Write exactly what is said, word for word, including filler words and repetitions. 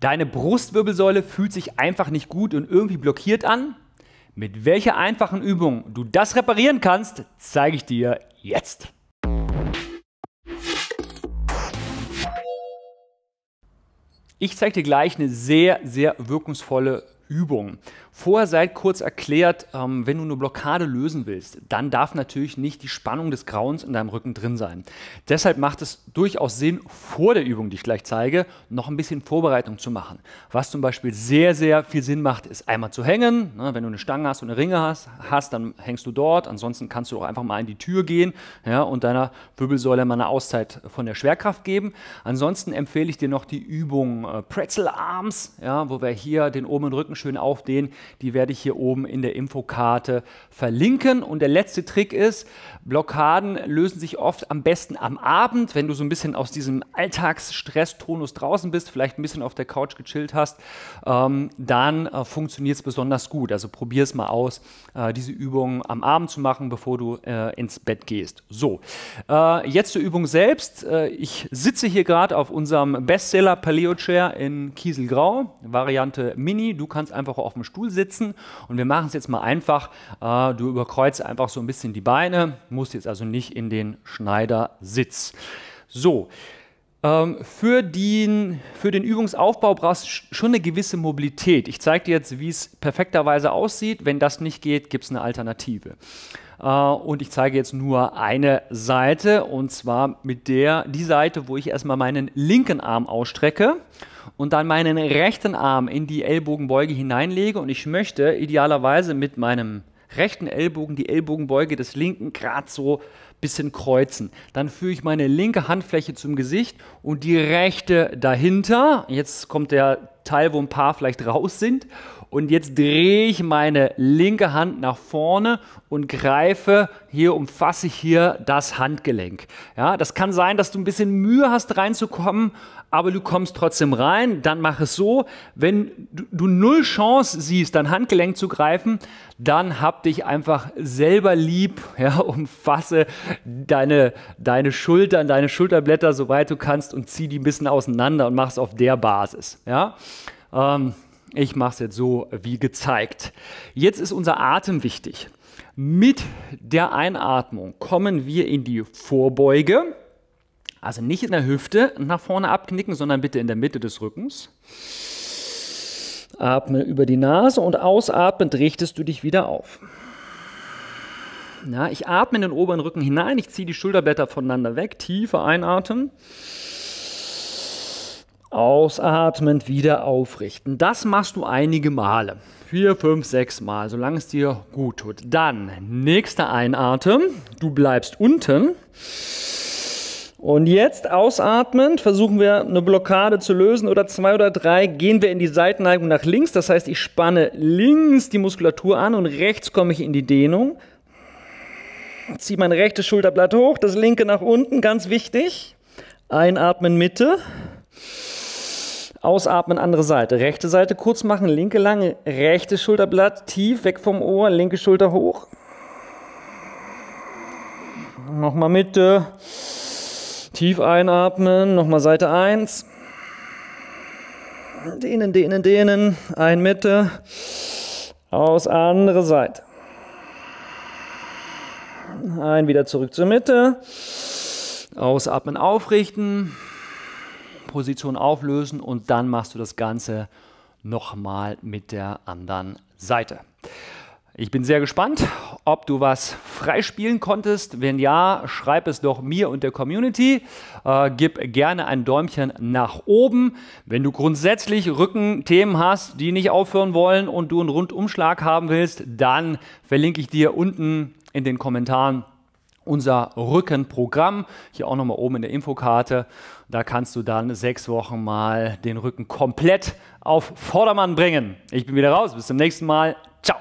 Deine Brustwirbelsäule fühlt sich einfach nicht gut und irgendwie blockiert an? Mit welcher einfachen Übung du das reparieren kannst, zeige ich dir jetzt. Ich zeige dir gleich eine sehr, sehr wirkungsvolle Übung. Vorher sei kurz erklärt, ähm, wenn du eine Blockade lösen willst, dann darf natürlich nicht die Spannung des Grauens in deinem Rücken drin sein. Deshalb macht es durchaus Sinn, vor der Übung, die ich gleich zeige, noch ein bisschen Vorbereitung zu machen. Was zum Beispiel sehr, sehr viel Sinn macht, ist einmal zu hängen. Na, wenn du eine Stange hast und eine Ringe hast, hast, dann hängst du dort. Ansonsten kannst du auch einfach mal in die Tür gehen, ja, und deiner Wirbelsäule mal eine Auszeit von der Schwerkraft geben. Ansonsten empfehle ich dir noch die Übung äh, Pretzel Arms, ja, wo wir hier den oberen Rücken schön aufdehnen. Die werde ich hier oben in der Infokarte verlinken. Und der letzte Trick ist, Blockaden lösen sich oft am besten am Abend, wenn du so ein bisschen aus diesem Alltagsstress-Tonus draußen bist, vielleicht ein bisschen auf der Couch gechillt hast, ähm, dann äh, funktioniert es besonders gut. Also probier es mal aus, äh, diese Übung am Abend zu machen, bevor du äh, ins Bett gehst. So, äh, jetzt zur Übung selbst. Äh, ich sitze hier gerade auf unserem Bestseller Paleo-Chair in Kieselgrau, Variante Mini. Du kannst einfach auf dem Stuhl sitzen und wir machen es jetzt mal einfach. Äh, du überkreuzt einfach so ein bisschen die Beine, musst jetzt also nicht in den Schneidersitz. So, ähm, für den, für den Übungsaufbau brauchst du schon eine gewisse Mobilität. Ich zeige dir jetzt, wie es perfekterweise aussieht. Wenn das nicht geht, gibt es eine Alternative. Äh, und ich zeige jetzt nur eine Seite, und zwar mit der, die Seite, wo ich erstmal meinen linken Arm ausstrecke und dann meinen rechten Arm in die Ellbogenbeuge hineinlege, und ich möchte idealerweise mit meinem rechten Ellbogen die Ellbogenbeuge des linken gerade so ein bisschen kreuzen. Dann führe ich meine linke Handfläche zum Gesicht und die rechte dahinter. Jetzt kommt der Teil, wo ein paar vielleicht raus sind, und jetzt drehe ich meine linke Hand nach vorne und greife hier, umfasse ich hier das Handgelenk. Ja, das kann sein, dass du ein bisschen Mühe hast reinzukommen, aber du kommst trotzdem rein. Dann mach es so, wenn du, du null Chance siehst, dein Handgelenk zu greifen, dann hab dich einfach selber lieb, ja, umfasse deine, deine Schultern, deine Schulterblätter, soweit du kannst, und zieh die ein bisschen auseinander und mach es auf der Basis. Ja? Ähm, ich mache es jetzt so wie gezeigt. Jetzt ist unser Atem wichtig. Mit der Einatmung kommen wir in die Vorbeuge. Also nicht in der Hüfte nach vorne abknicken, sondern bitte in der Mitte des Rückens. Atme über die Nase und ausatmend richtest du dich wieder auf. Na, ich atme in den oberen Rücken hinein, ich ziehe die Schulterblätter voneinander weg, tiefer einatmen. Ausatmend wieder aufrichten. Das machst du einige Male. Vier, fünf, sechs Mal, solange es dir gut tut. Dann nächster Einatmen. Du bleibst unten. Und jetzt ausatmend versuchen wir eine Blockade zu lösen oder zwei oder drei. Gehen wir in die Seitenneigung nach links. Das heißt, ich spanne links die Muskulatur an und rechts komme ich in die Dehnung. Ziehe mein rechtes Schulterblatt hoch, das linke nach unten, ganz wichtig. Einatmen Mitte. Ausatmen, andere Seite. Rechte Seite kurz machen, linke lange, rechtes Schulterblatt tief, weg vom Ohr, linke Schulter hoch. Nochmal Mitte. Tief einatmen, nochmal Seite eins. Dehnen, dehnen, dehnen. Ein Mitte. Aus, andere Seite. Ein, wieder zurück zur Mitte. Ausatmen, aufrichten. Position auflösen, und dann machst du das Ganze nochmal mit der anderen Seite. Ich bin sehr gespannt, ob du was freispielen konntest. Wenn ja, schreib es doch mir und der Community. Äh, gib gerne ein Däumchen nach oben. Wenn du grundsätzlich Rückenthemen hast, die nicht aufhören wollen und du einen Rundumschlag haben willst, dann verlinke ich dir unten in den Kommentaren unser Rückenprogramm, hier auch nochmal oben in der Infokarte. Da kannst du dann sechs Wochen mal den Rücken komplett auf Vordermann bringen. Ich bin wieder raus, bis zum nächsten Mal. Ciao.